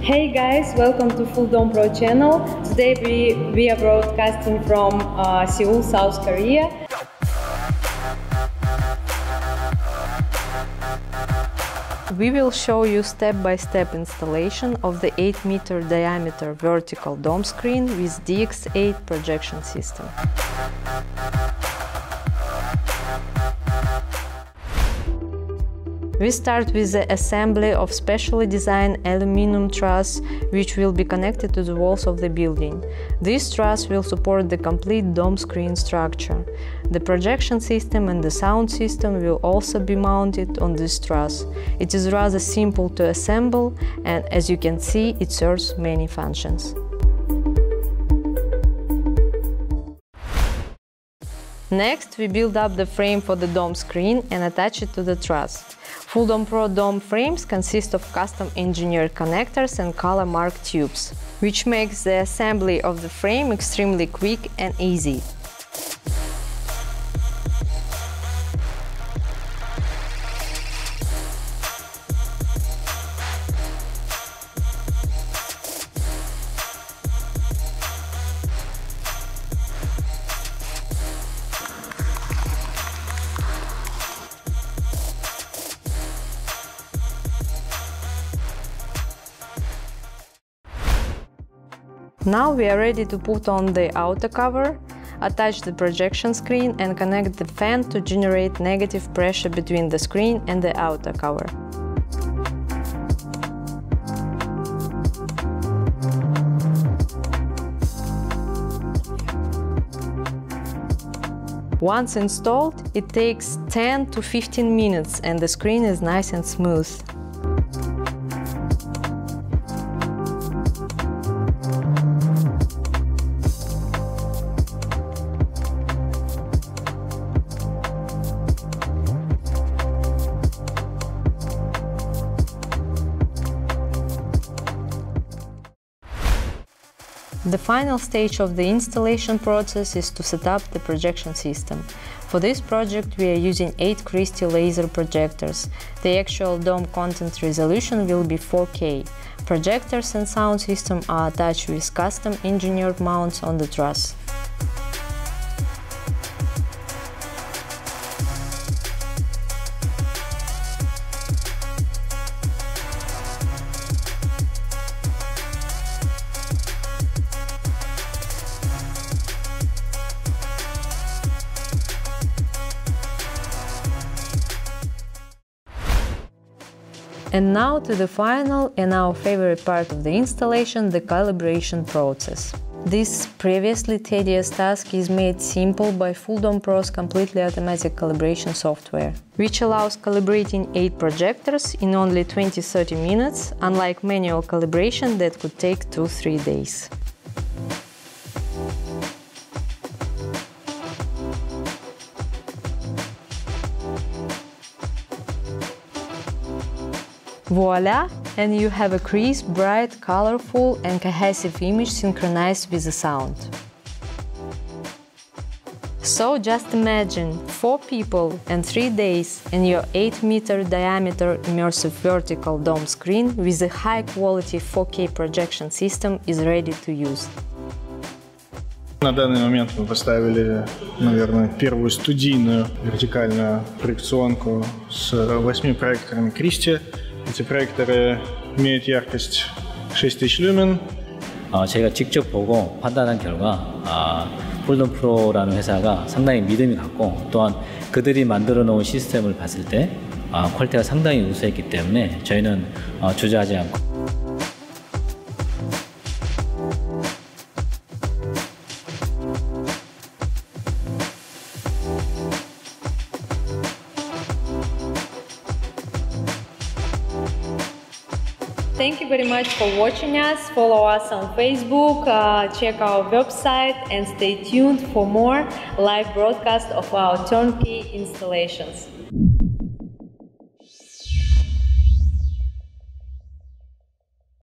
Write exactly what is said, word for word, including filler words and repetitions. Hey guys, welcome to Full Dome Pro channel. Today we, we are broadcasting from uh, Seoul, South Korea. We will show you step-by-step installation of the eight meter diameter vertical dome screen with D X eight projection system. We start with the assembly of specially designed aluminum truss, which will be connected to the walls of the building. This truss will support the complete dome screen structure. The projection system and the sound system will also be mounted on this truss. It is rather simple to assemble, and as you can see, it serves many functions. Next, we build up the frame for the dome screen and attach it to the truss. Full Dome Pro dome frames consist of custom engineered connectors and color marked tubes, which makes the assembly of the frame extremely quick and easy. Now we are ready to put on the outer cover, attach the projection screen and connect the fan to generate negative pressure between the screen and the outer cover. Once installed, it takes ten to fifteen minutes and the screen is nice and smooth. The final stage of the installation process is to set up the projection system. For this project we are using eight Christie laser projectors. The actual dome content resolution will be four K. Projectors and sound system are attached with custom engineered mounts on the truss. And now to the final and our favorite part of the installation, the calibration process. This previously tedious task is made simple by Full Dome Pro's completely automatic calibration software, which allows calibrating eight projectors in only twenty to thirty minutes, unlike manual calibration that could take two to three days. Voila! And you have a crisp, bright, colorful and cohesive image synchronized with the sound. So just imagine four people and three days and your eight meter diameter immersive vertical dome screen with a high-quality four K projection system is ready to use. На данный момент мы поставили, наверное, первую студийную вертикальную проекционку с восьми проекторами Christie. Эти проекторы имеют яркость шесть тысяч люмен. 제가 직접 보고 판단한 결과 폴돔 프로라는 회사가 상당히 믿음이 갔고 또한 그들이 만들어 놓은 시스템을 봤을 때 퀄리티가 상당히 우수했기 때문에 저희는 주저하지 않고 Thank you very much for watching us. Follow us on Facebook, uh, check our website and stay tuned for more live broadcasts of our turnkey installations.